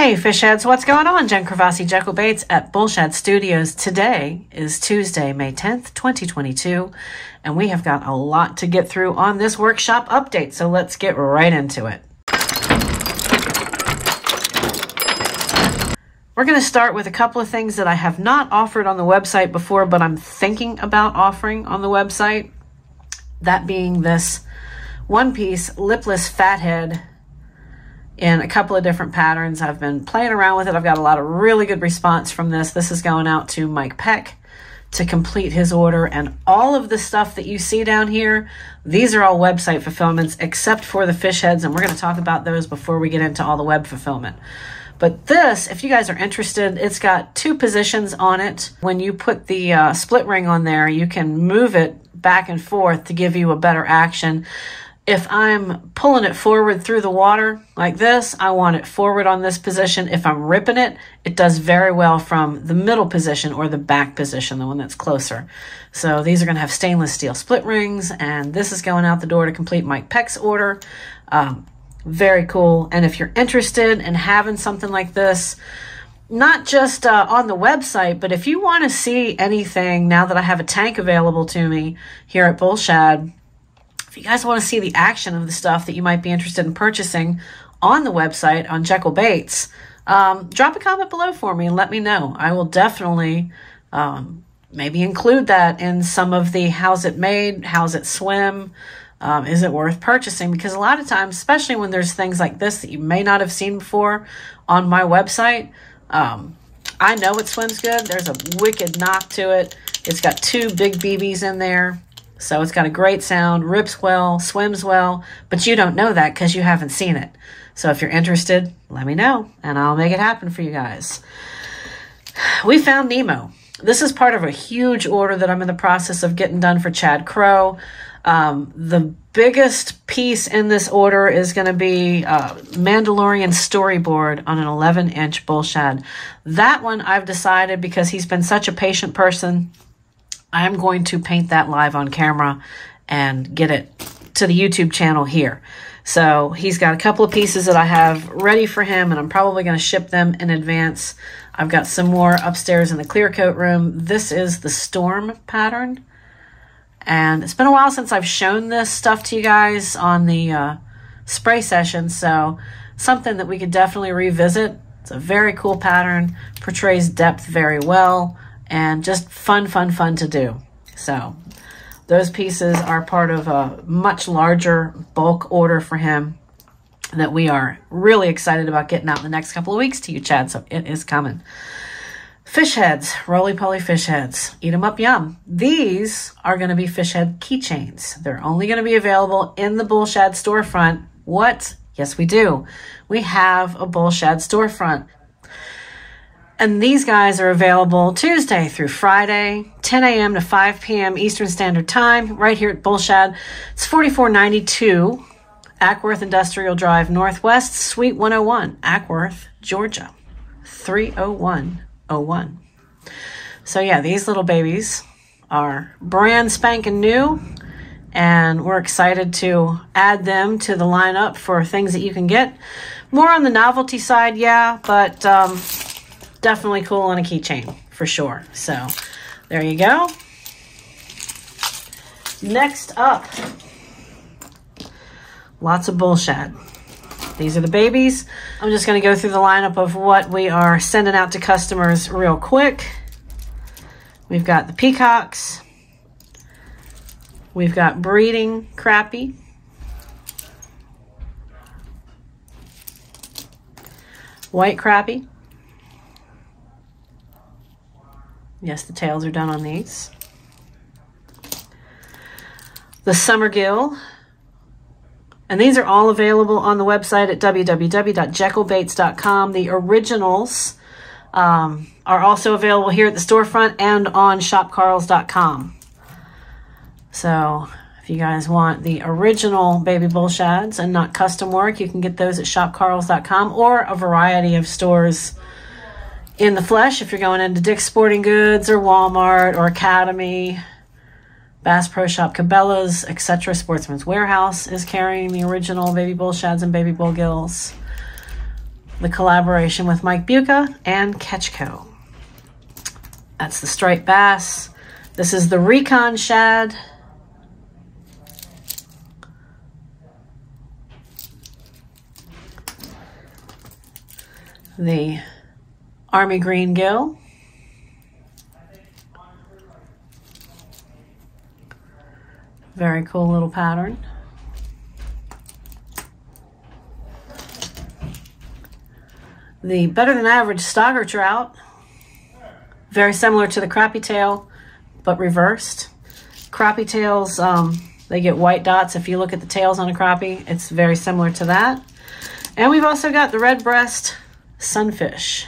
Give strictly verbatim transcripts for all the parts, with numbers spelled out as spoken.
Hey fish heads, what's going on? Jen Kravassi, Jekyll Baits at Bullshad Studios. Today is Tuesday, May tenth, twenty twenty-two, and we have got a lot to get through on this workshop update, so let's get right into it. We're going to start with a couple of things that I have not offered on the website before, but I'm thinking about offering on the website. That being this one-piece lipless fathead in a couple of different patterns. I've been playing around with it. I've got a lot of really good response from this. This is going out to Mike Peck to complete his order. And all of the stuff that you see down here, these are all website fulfillments except for the fish heads. And we're going to talk about those before we get into all the web fulfillment. But this, if you guys are interested, it's got two positions on it. When you put the uh, split ring on there, you can move it back and forth to give you a better action. If I'm pulling it forward through the water like this, I want it forward on this position. If I'm ripping it, it does very well from the middle position or the back position, the one that's closer. So these are going to have stainless steel split rings, and this is going out the door to complete Mike Peck's order. Um, very cool. And if you're interested in having something like this, not just uh, on the website, but if you want to see anything now that I have a tank available to me here at Bullshad, if you guys want to see the action of the stuff that you might be interested in purchasing on the website on Jekyll Baits, um, drop a comment below for me and let me know. I will definitely um, maybe include that in some of the how's it made, how's it swim, um, is it worth purchasing? Because a lot of times, especially when there's things like this that you may not have seen before on my website, um, I know it swims good. There's a wicked knock to it. It's got two big B Bs in there. So it's got a great sound, rips well, swims well, but you don't know that because you haven't seen it. So if you're interested, let me know, and I'll make it happen for you guys. We found Nemo. This is part of a huge order that I'm in the process of getting done for Chad Crow. Um, the biggest piece in this order is going to be uh, Mandalorian Storyboard on an eleven inch bullshad. That one I've decided, because he's been such a patient person, I'm going to paint that live on camera and get it to the YouTube channel here. So he's got a couple of pieces that I have ready for him, and I'm probably going to ship them in advance. I've got some more upstairs in the clear coat room. This is the storm pattern. And it's been a while since I've shown this stuff to you guys on the uh, spray session. So something that we could definitely revisit. It's a very cool pattern, portrays depth very well. And just fun, fun, fun to do. So those pieces are part of a much larger bulk order for him that we are really excited about getting out in the next couple of weeks to you, Chad. So it is coming. Fish heads, roly poly fish heads. Eat them up, yum. These are going to be fish head keychains. They're only going to be available in the Bullshad storefront. What? Yes, we do. We have a Bullshad storefront. And these guys are available Tuesday through Friday, ten A M to five P M Eastern Standard Time, right here at Bullshad. It's forty-four ninety-two Ackworth Industrial Drive Northwest, Suite one oh one, Ackworth, Georgia, three oh one oh one. So yeah, these little babies are brand spanking new, and we're excited to add them to the lineup for things that you can get. More on the novelty side, yeah, but... Um, definitely cool on a keychain for sure. So there you go. Next up, lots of bullshad. These are the babies. I'm just going to go through the lineup of what we are sending out to customers real quick. We've got the peacocks. We've got breeding crappie. White crappie. Yes, the tails are done on these. The summergill. And these are all available on the website at w w w dot jekyll baits dot com. The originals um, are also available here at the storefront and on shop carl's dot com. So if you guys want the original baby bullshads and not custom work, you can get those at shop carl's dot com or a variety of stores in the flesh, if you're going into Dick's Sporting Goods or Walmart or Academy, Bass Pro Shop, Cabela's, et cetera. Sportsman's Warehouse is carrying the original baby bullshads and baby bullgills. the collaboration with Mike Buka and Catch Co. That's the striped bass. This is the Recon Shad. The Army Green Gill. Very cool little pattern. The Better Than Average Stogger Trout. Very similar to the Crappie Tail, but reversed. Crappie Tails, um, they get white dots. If you look at the tails on a crappie, it's very similar to that. And we've also got the Red Breast Sunfish.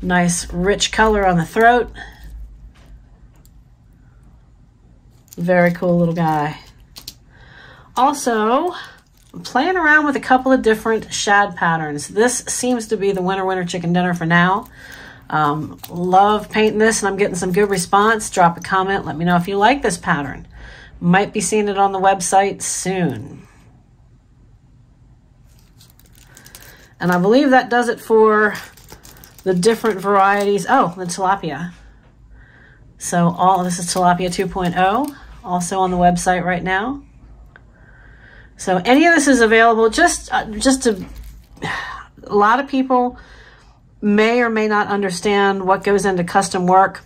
Nice rich color on the throat. Very cool little guy. Also, I'm playing around with a couple of different shad patterns. This seems to be the winner winner chicken dinner for now. Um, love painting this, and I'm getting some good response. Drop a comment. Let me know if you like this pattern. Might be seeing it on the website soon. And I believe that does it for the different varieties. Oh, the tilapia. So all this is tilapia two point oh, also on the website right now. So any of this is available. Just, uh, just a, a lot of people may or may not understand what goes into custom work.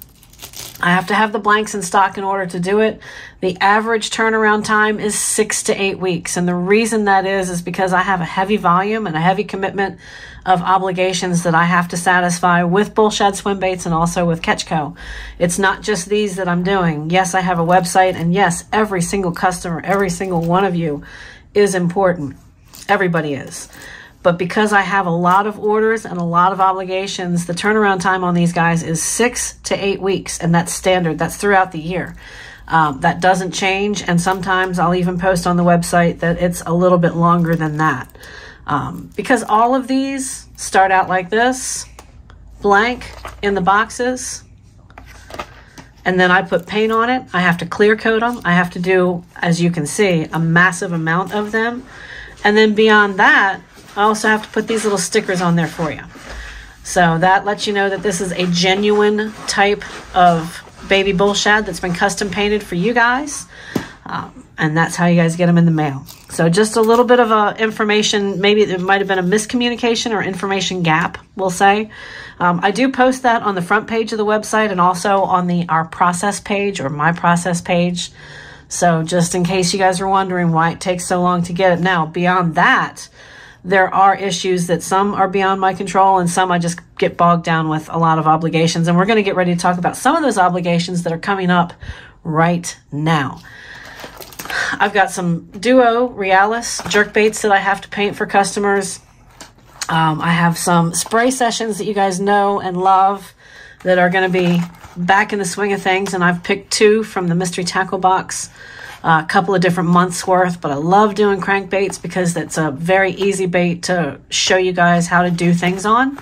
I have to have the blanks in stock in order to do it. The average turnaround time is six to eight weeks. And the reason that is, is because I have a heavy volume and a heavy commitment of obligations that I have to satisfy with Bullshad Swim Baits and also with Catch Co. It's not just these that I'm doing. Yes, I have a website, and yes, every single customer, every single one of you is important. Everybody is. But because I have a lot of orders and a lot of obligations, the turnaround time on these guys is six to eight weeks, and that's standard. That's throughout the year. Um, that doesn't change, and sometimes I'll even post on the website that it's a little bit longer than that. Um, because all of these start out like this, blank in the boxes, and then I put paint on it. I have to clear coat them. I have to do, as you can see, a massive amount of them. And then beyond that, I also have to put these little stickers on there for you. So that lets you know that this is a genuine type of baby bullshad that's been custom painted for you guys. Um, and that's how you guys get them in the mail. So just a little bit of uh, information. Maybe it might have been a miscommunication or information gap, we'll say. Um, I do post that on the front page of the website and also on the Our Process page or My Process page. So just in case you guys are wondering why it takes so long to get it. Now, beyond that, there are issues that some are beyond my control and some I just get bogged down with a lot of obligations. And we're going to get ready to talk about some of those obligations that are coming up right now. I've got some Duo Realis jerkbaits that I have to paint for customers. Um, I have some spray sessions that you guys know and love that are going to be back in the swing of things. And I've picked two from the Mystery Tackle Box. Uh, a couple of different months worth, but I love doing crankbaits because that's a very easy bait to show you guys how to do things on.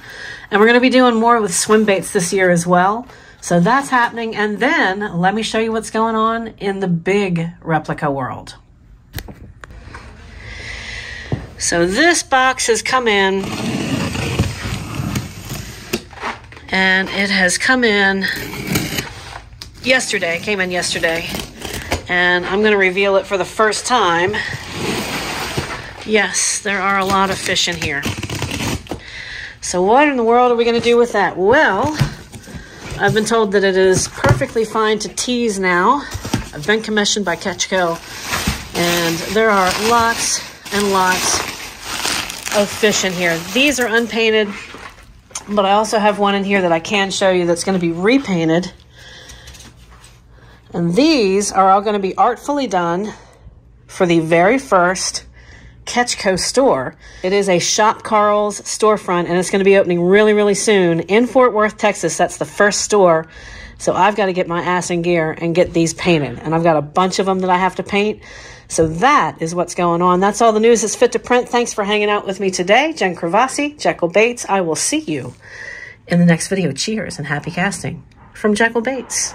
And we're going to be doing more with swim baits this year as well. So that's happening. And then let me show you what's going on in the big replica world. So this box has come in, and it has come in yesterday. It came in yesterday. And I'm going to reveal it for the first time. Yes, there are a lot of fish in here. So what in the world are we going to do with that? Well, I've been told that it is perfectly fine to tease now. I've been commissioned by Catch Co. And there are lots and lots of fish in here. These are unpainted, but I also have one in here that I can show you that's going to be repainted. And these are all going to be artfully done for the very first Catch Co store. It is a Shop Carl's storefront, and it's going to be opening really, really soon in Fort Worth, Texas. That's the first store. So I've got to get my ass in gear and get these painted. And I've got a bunch of them that I have to paint. So that is what's going on. That's all the news that's fit to print. Thanks for hanging out with me today. Jen Kravassi, Jekyll Baits. I will see you in the next video. Cheers and happy casting from Jekyll Baits.